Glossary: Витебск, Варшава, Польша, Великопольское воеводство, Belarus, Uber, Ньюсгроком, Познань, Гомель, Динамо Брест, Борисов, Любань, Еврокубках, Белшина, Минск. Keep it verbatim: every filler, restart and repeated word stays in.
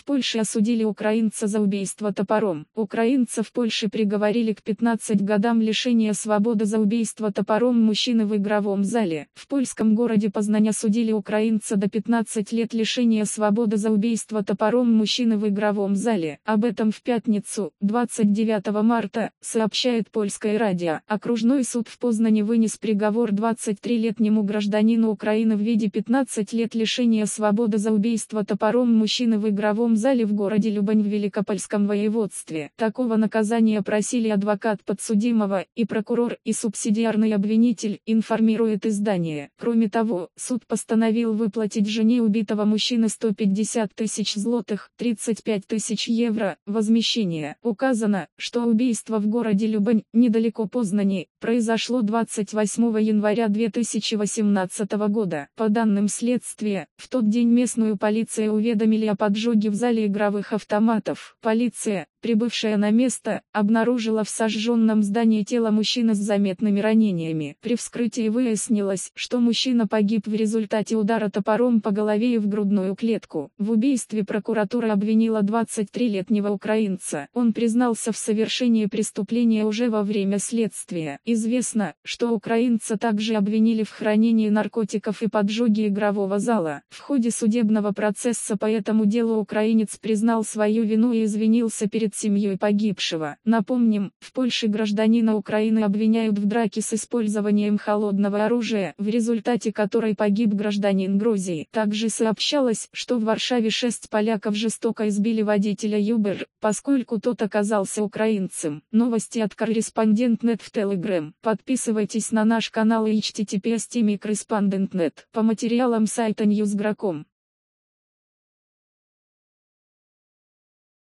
В Польше осудили украинца за убийство топором. Украинца в Польше приговорили к пятнадцати годам лишения свободы за убийство топором мужчины в игровом зале. В польском городе Познань осудили украинца до пятнадцати лет лишения свободы за убийство топором мужчины в игровом зале. Об этом в пятницу, двадцать девятого марта, сообщает польское радио. Окружной суд в Познани вынес приговор двадцатитрилетнему гражданину Украины в виде пятнадцати лет лишения свободы за убийство топором мужчины в игровом зале в городе Любань в Великопольском воеводстве. Такого наказания просили адвокат подсудимого, и прокурор, и субсидиарный обвинитель, информирует издание. Кроме того, суд постановил выплатить жене убитого мужчины сто пятьдесят тысяч злотых, тридцать пять тысяч евро, возмещение. Указано, что убийство в городе Любань, недалеко Познани, произошло двадцать восьмого января две тысячи восемнадцатого года. По данным следствия, в тот день местную полицию уведомили о поджоге в зале игровых автоматов. Полиция, прибывшая на место, обнаружила в сожженном здании тело мужчины с заметными ранениями. При вскрытии выяснилось, что мужчина погиб в результате удара топором по голове и в грудную клетку. В убийстве прокуратура обвинила двадцатитрилетнего украинца. Он признался в совершении преступления уже во время следствия. Известно, что украинца также обвинили в хранении наркотиков и поджоге игрового зала. В ходе судебного процесса по этому делу украинец признал свою вину и извинился перед семьей погибшего. Напомним, в Польше гражданина Украины обвиняют в драке с использованием холодного оружия, в результате которой погиб гражданин Грузии. Также сообщалось, что в Варшаве шесть поляков жестоко избили водителя Uber, поскольку тот оказался украинцем. Новости от Корреспондент точка нет в Telegram. Подписывайтесь на наш канал и эйч ти ти пи эс точка ком слэш корреспондент точка нет. По материалам сайта Ньюсгроком.